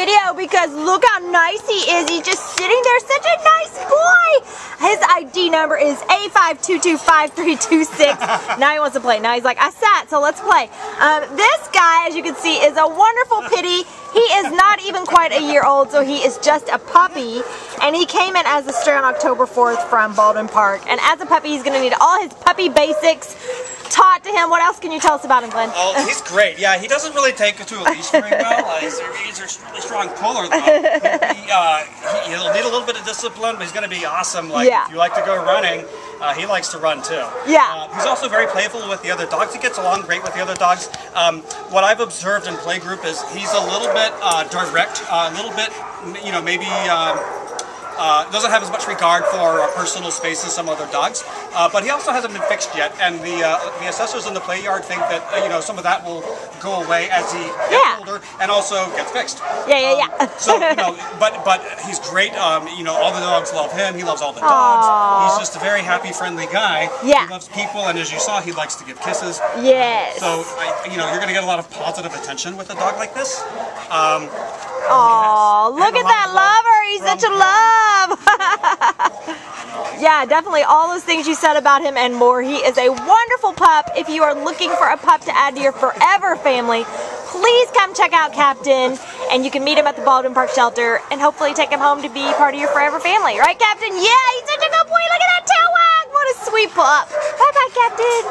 video because look how nice he is. He's just sitting there, such a nice boy. His ID number is A5225326. Now he wants to play. Now he's like, I sat, so let's play. This guy, as you can see, is a wonderful pity. He is not even quite a year old, so he is just a puppy, and he came in as a stray on October 4th from Baldwin Park. And as a puppy, he's going to need all his puppy basics taught to him. What else can you tell us about him, Glenn? Oh, he's great. Yeah, he doesn't really take to a leash very well. He's a really strong puller, though. He'll need a little bit of discipline, but he's going to be awesome. Like, yeah. If you like to go running, he likes to run, too. Yeah. He's also very playful with the other dogs. He gets along great with the other dogs. What I've observed in playgroup is he's a little bit direct, a little bit, you know, maybe doesn't have as much regard for personal space as some other dogs. But he also hasn't been fixed yet, and the assessors in the play yard think that, you know, some of that will go away as he gets older and also gets fixed. So, you know, but he's great. You know, all the dogs love him. He loves all the dogs. Aww. He's just a very happy, friendly guy. Yeah. He loves people, and as you saw, he likes to give kisses. Yes. So, you know, you're going to get a lot of positive attention with a dog like this. Oh, look at that lover. He's such a love. Yeah, definitely all those things you said about him and more. He is a wonderful pup. If you are looking for a pup to add to your forever family, please come check out Captain, and you can meet him at the Baldwin Park shelter and hopefully take him home to be part of your forever family. Right, Captain? Yeah, he's such a good boy. Look at that tail wag. What a sweet pup. Bye-bye, Captain.